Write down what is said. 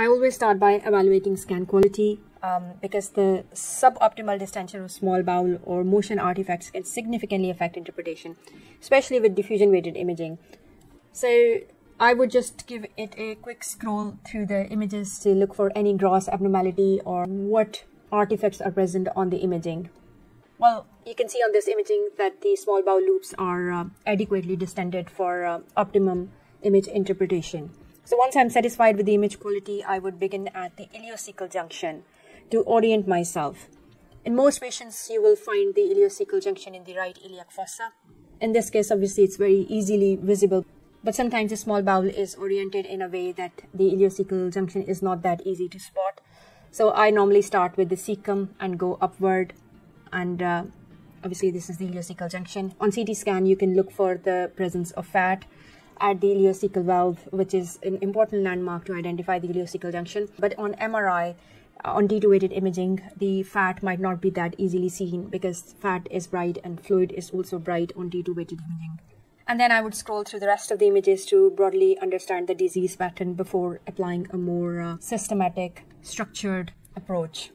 I always start by evaluating scan quality because the suboptimal distension of small bowel or motion artifacts can significantly affect interpretation, especially with diffusion-weighted imaging. So I would just give it a quick scroll through the images to look for any gross abnormality or what artifacts are present on the imaging. Well, you can see on this imaging that the small bowel loops are adequately distended for optimum image interpretation. So once I'm satisfied with the image quality, I would begin at the ileocecal junction to orient myself. In most patients, you will find the ileocecal junction in the right iliac fossa. In this case, obviously, it's very easily visible, but sometimes the small bowel is oriented in a way that the ileocecal junction is not that easy to spot. So I normally start with the cecum and go upward, and obviously this is the ileocecal junction. On CT scan, you can look for the presence of fat at the ileocecal valve, which is an important landmark to identify the ileocecal junction. But on MRI, on D2-weighted imaging, the fat might not be that easily seen because fat is bright and fluid is also bright on D2-weighted imaging. And then I would scroll through the rest of the images to broadly understand the disease pattern before applying a more systematic, structured approach.